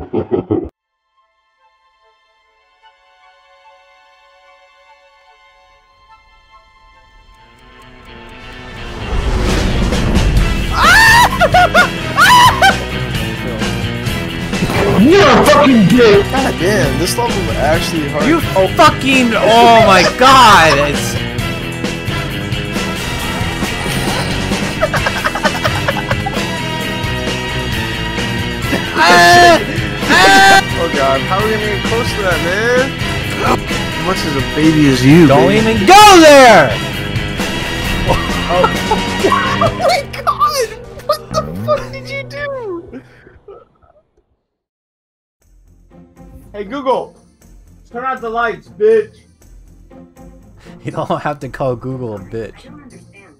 You're a fucking dick! God damn, this level is actually hard. You fucking... Oh my god! It's... Oh god, how are we gonna get close to that, man? As much as a baby as you, Don't even go there! Oh. Oh my god! What the fuck did you do? Hey Google! Turn out the lights, bitch! You don't have to call Google a bitch. I don't understand.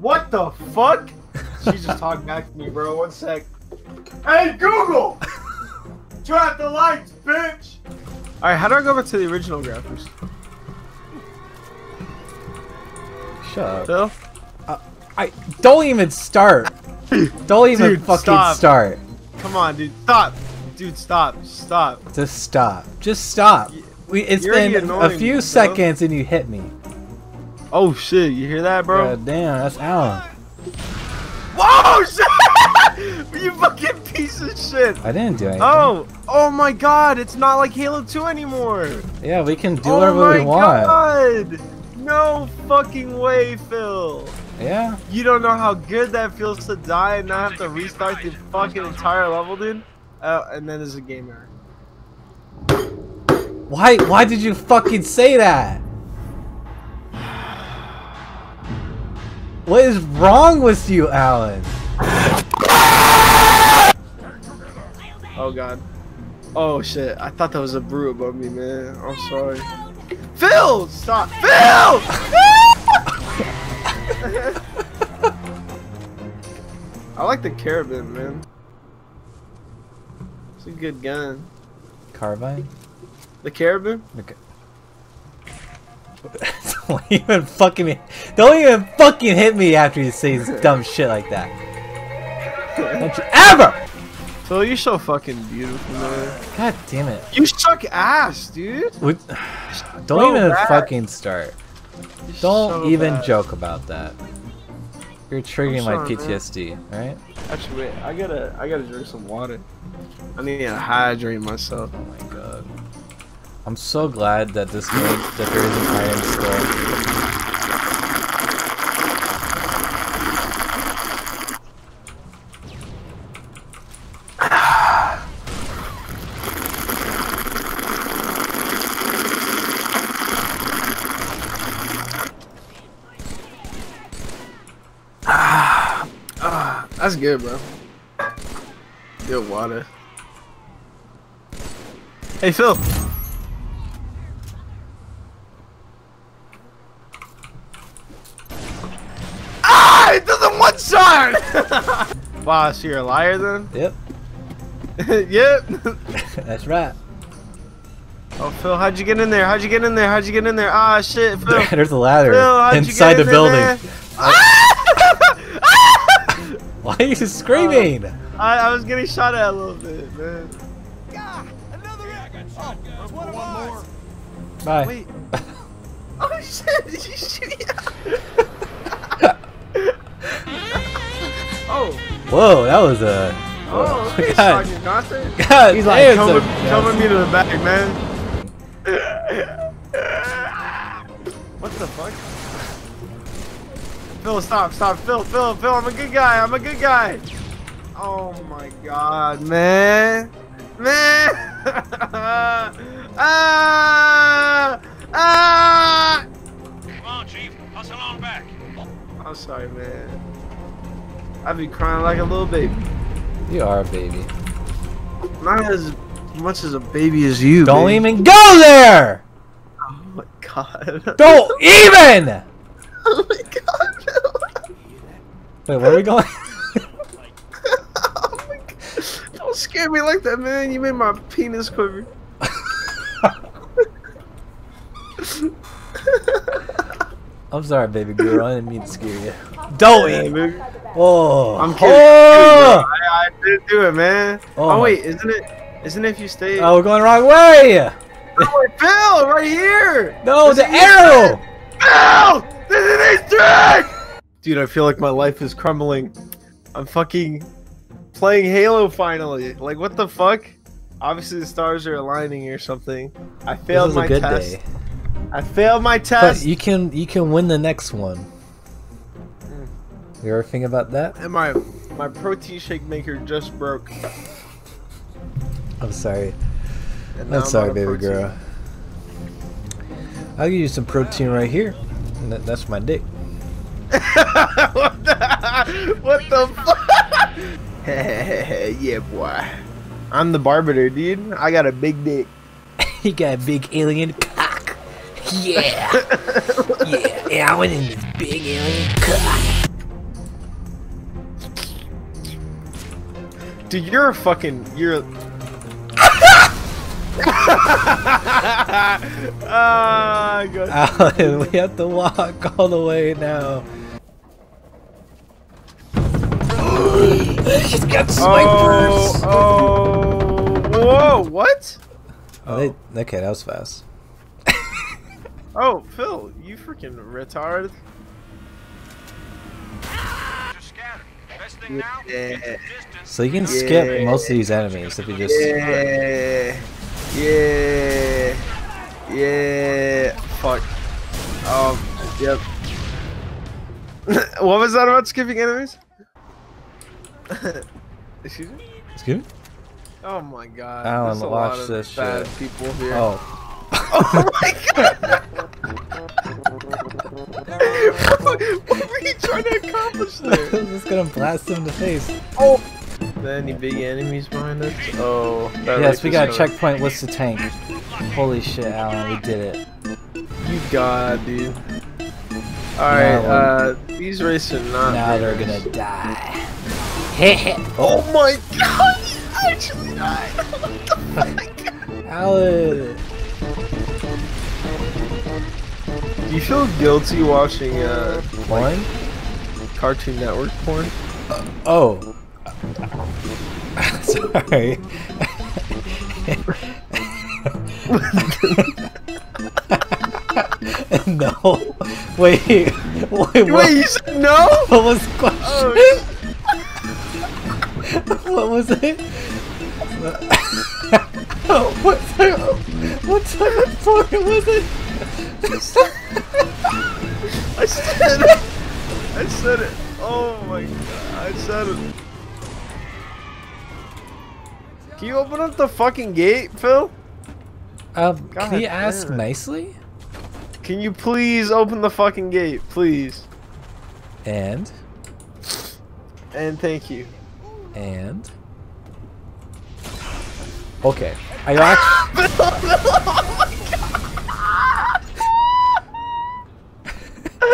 What the fuck? She's just talking back to me, bro. One sec. Hey Google! Turn out the lights, bitch! Alright, how do I go back to the original graphics? Shut up. Phil? I don't even start. Don't even dude, fucking stop. Start. Come on, dude. Stop. Dude, stop. Stop. Just stop. Just stop. It's been a few seconds and you hit me. Oh shit, you hear that, bro? God damn, that's Alan. Whoa, shit! You fucking piece of shit! I didn't do anything. Oh! Oh my god! It's not like Halo 2 anymore! Yeah, we can do whatever we want. Oh my god! No fucking way, Phil! Yeah? You don't know how good that feels to die and not have to restart the fucking entire level, dude? Oh, and then there's a game error. Why did you fucking say that? What is wrong with you, Alan? Oh god. Oh shit. I thought that was a brew above me, man. I'm sorry. Phil! Stop! Phil! I like the carabin, man. It's a good gun. Carbine? The carabin? Okay. Don't even fucking hit me after you say dumb shit like that. Don't you ever! Phil, you're so fucking beautiful, man. God damn it. You suck ass, dude. Don't even fucking start. Don't even joke about that. You're triggering my PTSD, alright? Actually, wait. I gotta drink some water. I need to hydrate myself. Oh my god. I'm so glad that this made that there is an iron skull. That's good, bro. Good water. Hey, Phil. Wow, so you're a liar then? Yep. Yep. That's right. Oh, Phil, how'd you get in there? How'd you get in there? How'd you get in there? Ah, shit, Phil. There's a ladder inside the building. Why are you screaming? I was getting shot at a little bit, man. God, another shotgun. Oh, one more. Bye. Wait. Oh, shit. Did you shoot me? Oh. Whoa, that was a. Oh, okay, God. God, he's like, coming me to the back, man. What the fuck? Phil, stop, Phil. I'm a good guy. Oh my God, man. Come on, Chief, hustle on back. I'm sorry, man. I'd be crying like a little baby. You are a baby. Not as much as a baby as you. Don't even go there! Oh my god. Don't even! Oh my god. Wait, where are we going? Oh my god. Don't scare me like that, man. You made my penis quiver. I'm sorry, baby girl. I didn't mean to scare you. Don't even. Oh, I'm kidding. Oh! I didn't do it, man. Oh wait, isn't it? Isn't it if you stay... Oh, we're going the wrong way! Oh, Bill, right here! No, the arrow! Bill! This is an Easter egg! Dude, I feel like my life is crumbling. I'm fucking playing Halo finally. Like, what the fuck? Obviously the stars are aligning or something. I failed my test. Day. I failed my test. But you can win the next one. You ever think about that? And my protein shake maker just broke. I'm sorry. I'm sorry, baby girl. I'll give you some protein right here. And that's my dick. What the fuck? Yeah, boy. I'm the Arbiter, dude. I got a big dick. You got a big alien cock. Yeah. Yeah, I went in this big alien cock. Dude, you're a fucking... Alan, we have to walk all the way now. She's got snipers. Whoa! What? Oh, okay, that was fast. Oh, Phil, you freaking retard! Yeah. So you can skip most of these enemies if you just. Yeah. Fuck. Yep. What was that about skipping enemies? Excuse me? Excuse me? Oh my god. Alan, watch this bad shit. People here. Oh. Oh my god! What were you trying to accomplish there? I was just gonna blast him in the face. Oh! Any big enemies behind us? Oh. Yes, we got a checkpoint. What's the tank? Holy shit, Alan, we did it. You god, dude. Alright, these races are not. Now they're gonna die. Oh my god, you actually died! What the fuck? Alan! Do you feel guilty watching, porn? Like, Cartoon Network porn? Oh. Sorry. No. Wait, what? You said no? What was the question? Oh. What was it? What type of porn was it? I said it. Oh my god, I said it. Can you open up the fucking gate, Phil? Can you ask nicely? Can you please open the fucking gate, please? And thank you. And okay, I actually. Oh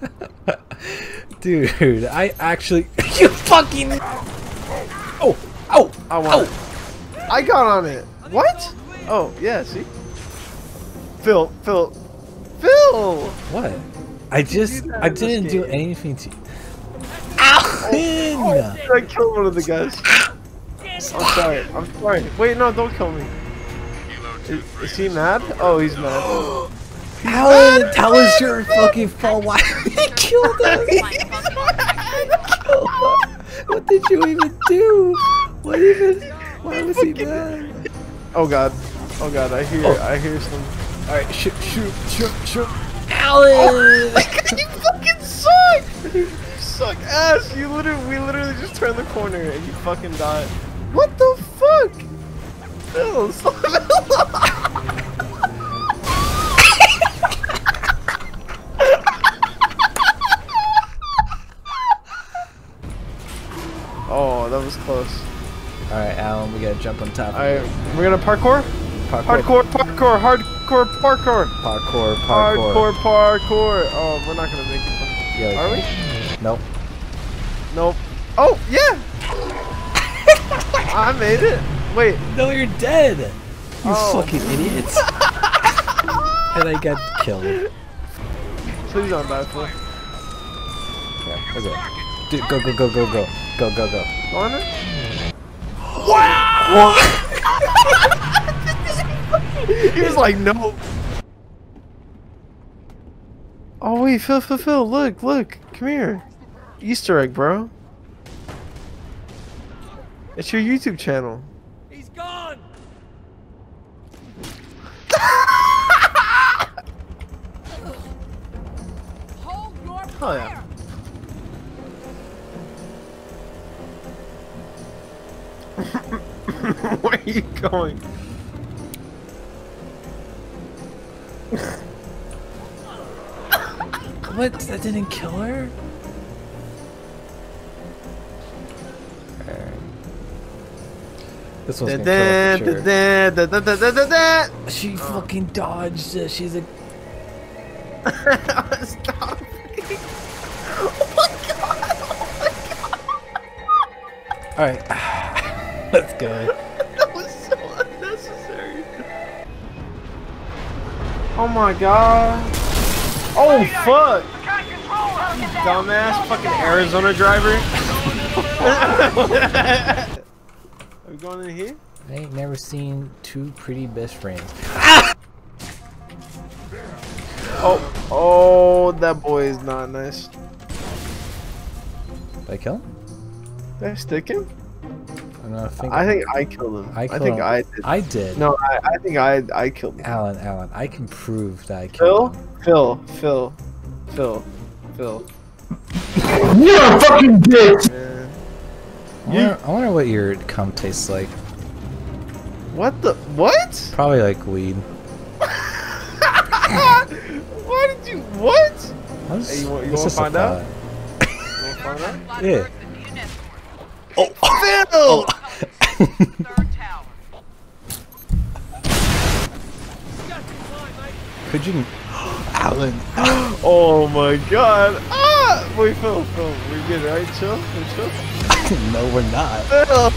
my god, dude! I actually. You fucking. Oh! I got on it. What? Oh yeah, see. Phil. What? I didn't do anything to you. I killed one of the guys. I'm sorry. Wait, no, don't kill me. Is he mad? Oh, he's mad. Alan, that was your fucking fault. Why he killed him? What did you even do? Why was he mad? Oh god, I hear some. All right, shoot. Alan! Oh my god, you fucking suck! You suck ass! We literally just turned the corner and you fucking died. What the fuck? Phil, stop it! Oh, that was close. Alright, Alan, we gotta jump on top. Alright, we're gonna parkour? Hardcore parkour. Oh, we're not gonna make it. Yeah, are we? Nope. Oh, yeah! I made it. Wait. No, you're dead. You fucking idiots. And I got killed. Please don't die for it. Yeah, okay. Dude, go. Go on it? Wow! He was like, no. Oh wait, Phil, look, come here. Easter egg, bro. It's your YouTube channel. He's gone. Hold your fire. Oh, yeah. Where are you going? What? That didn't kill her? This one's gonna kill her. She fucking dodged it. She's a. Stop. Oh my god! Oh my god! All right. Let's go. That was so unnecessary. Oh my god. Oh fuck. You dumbass fucking Arizona driver. Are we going in here? I ain't never seen two pretty best friends. Oh, that boy is not nice. Did I kill him? Did I stick him? I think I killed him. I think I did. No, I think I killed him. Alan, I can prove that I killed him. Phil. You're a fucking bitch! Yeah. I wonder what your cum tastes like. What the? What? Probably like weed. Why did you? What? Hey, you want to find out? Yeah. Oh, Phil! Could you, Alan? Oh my God! Ah! Wait, Phil, we good, right? Chill. No, we're not. Phil!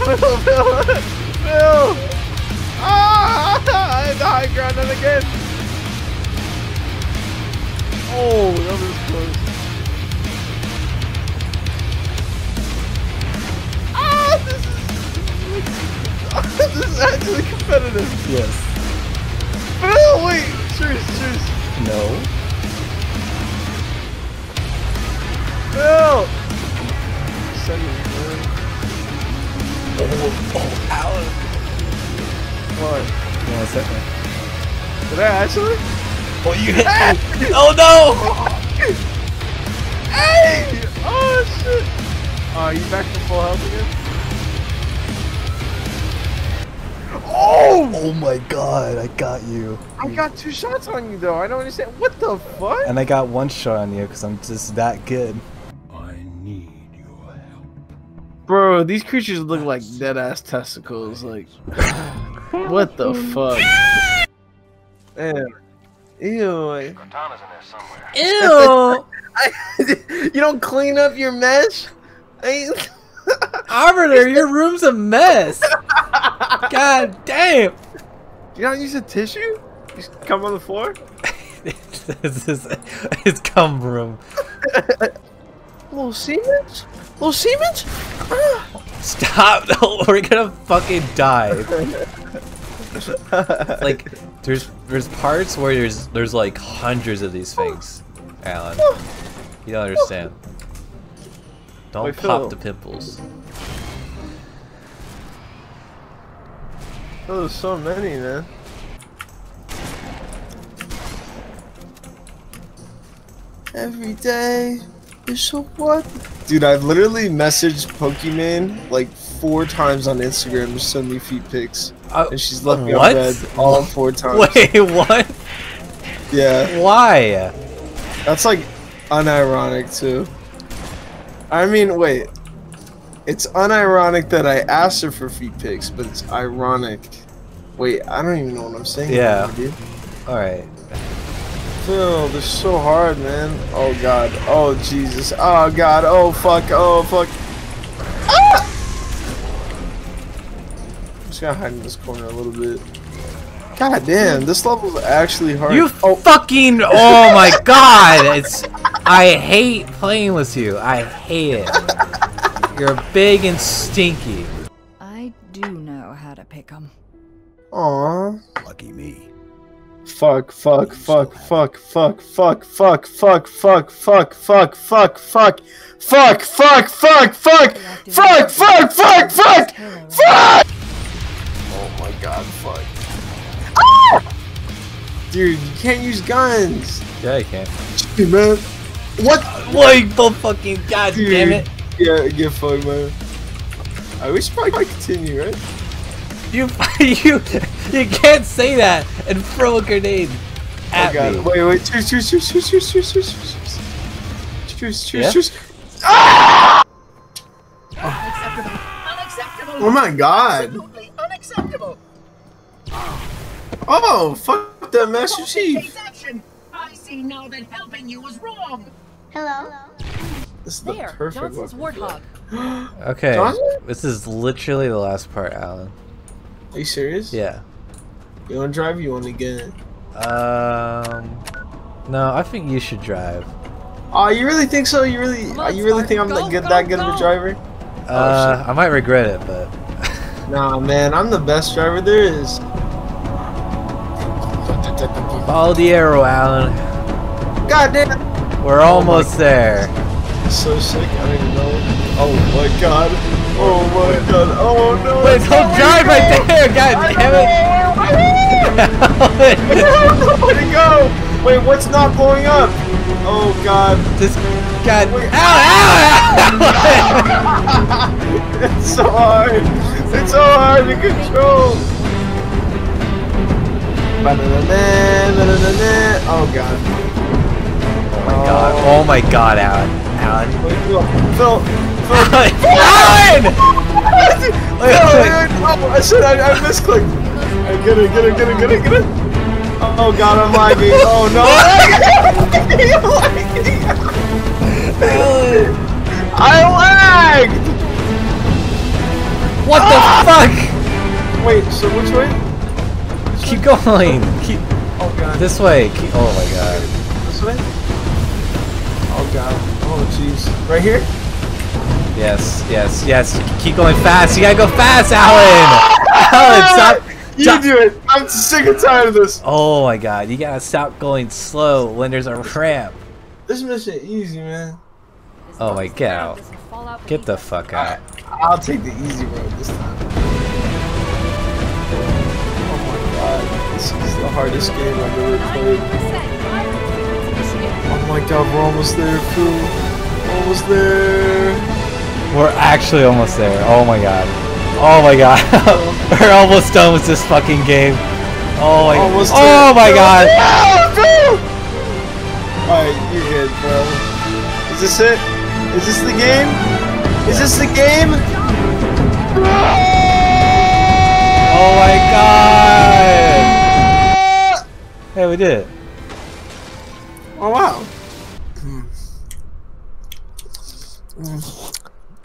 Ah! The high ground again. Oh, that was close. This is actually competitive. Yes. Phil, wait. Cheers. No. Phil. Oh, Alan. What? You want a second? Did I actually? Oh, you hit me. Oh no. Hey. Oh shit. Are you back to full health again? Oh my god, I got you. I got two shots on you though, I don't understand. What the fuck? And I got one shot on you because I'm just that good. I need your help. Bro, these creatures look like dead ass testicles. Like, what the fuck? Damn. Ew. Like... Cortana's in there somewhere. Ew! You don't clean up your mesh? Arbiter, your room's a mess. God damn! You don't use a tissue? You just come on the floor? It's cum room. Little Siemens? Little Siemens? Stop! No, we're gonna fucking die. Like, there's parts where there's like hundreds of these things, Alan. You don't understand. Don't pop the pimples. Oh, there's so many, man. Every day, there's so what? Dude, I've literally messaged Pokimane like 4 times on Instagram to send me feet pics, and she's left me on red all 4 times. Wait, what? Yeah. Why? That's like unironic too. I mean, wait. It's unironic that I asked her for feet pics, but it's ironic. Wait, I don't even know what I'm saying. Yeah. Alright. Phil, this is so hard, man. Oh god. Oh Jesus. Oh god. Oh fuck. Oh fuck. Ah! I'm just gonna hide in this corner a little bit. God damn, this level's actually hard. You fucking. Oh my god. It's. I hate playing with you. I hate it. You're big and stinky. I do know how to pick 'em. Aww. Lucky me. Fuck! Oh my god, fuck. Ah! Dude, you can't use guns! Yeah, I can. Dude, man. What? Like the fucking goddamn it! Yeah, get fucked, man. I wish probably continue, right? You can't say that and throw a grenade at me. Wait, choose. Ah! Unacceptable. Oh my god. Unacceptable. Oh, fuck that Master Chief. I see now that helping you was wrong. Hello. This is the perfect Warthog. Okay. Johnson? This is literally the last part, Alan. Are you serious? Yeah. You wanna drive or you wanna get it? No, I think you should drive. Oh, you really think so? You really think I'm that good of a driver? Oh, shit. I might regret it, but nah, man, I'm the best driver there is. Follow the arrow, Alan. God damn. We're almost there. So sick, I don't even know. Oh my god. Oh my god, oh no! Wait, don't drive right there, god damn it! Where'd it go? Wait, what's not blowing up? Oh god. This god. Wait. Ow! It's so hard! It's so hard to control! Oh god. Oh my god, oh my god, Alan. Wait, Phil! Alan! Oh, shit, I misclicked. Get it. Oh god, I'm lagging. Oh no. I lagged! What the fuck? Wait, so which way? Keep going. Oh god. This way. Oh my god. This way? Oh god. Oh jeez. Right here? Yes. Keep going fast. You gotta go fast, Alan. Alan, stop. You do it. I'm sick and tired of this. Oh my god, you gotta stop going slow when there's a ramp. This mission easy, man. Oh my god. Get the fuck out. I'll take the easy road this time. Oh my god, this is the hardest game I've ever played. Oh my god, we're almost there, fool. Almost there. We're actually almost there. Oh my god. Oh my god. We're almost done with this fucking game. Oh my, god. Alright, you're good, bro. Is this it? Is this the game? Is this the game? Oh my god. Hey, we did it. Oh wow.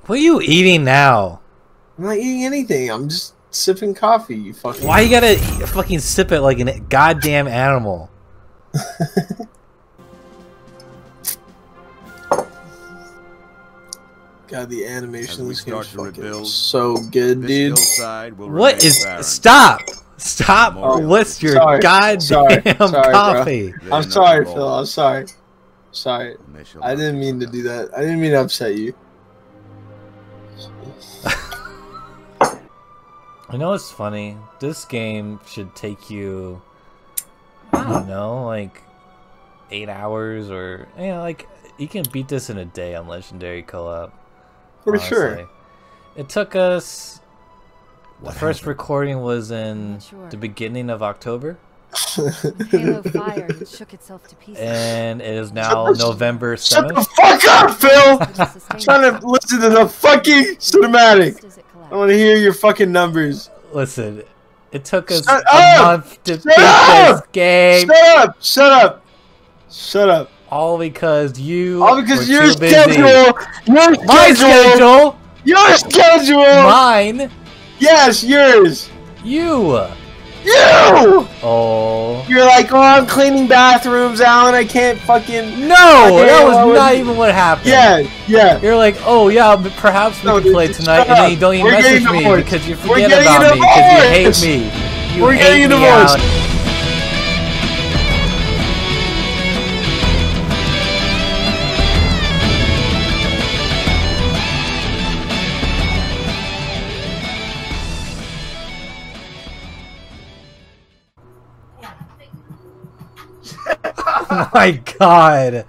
What are you eating now? I'm not eating anything. I'm just sipping coffee. You fucking. Why you gotta fucking sip it like a goddamn animal? God, the animation is fucking so good, dude. What is? Stop! Stop! What's your goddamn coffee? Bro. I'm sorry, Phil. I'm sorry. Sorry. I didn't mean to do that. I didn't mean to upset you. I know it's funny. This game should take you, I don't know, like 8 hours or, you know, like you can beat this in a day on Legendary Co-op. For sure. It took us. The first recording was in the beginning of October. Halo fired and shook itself to pieces. And it is now November 7th. Shut the fuck up, Phil! I'm trying to listen to the fucking cinematic. I want to hear your fucking numbers. Listen, it took us a month to beat this game. Shut up. All because you. All because your schedule. Your schedule. Mine. Yes, yours. You! Oh. You're like, oh, I'm cleaning bathrooms, Alan. I can't fucking. No, that was not even what happened. Yeah. You're like, oh yeah, but perhaps we can play tonight, and then you don't even message me because you forget about me because you hate me. We're getting a divorce. My God.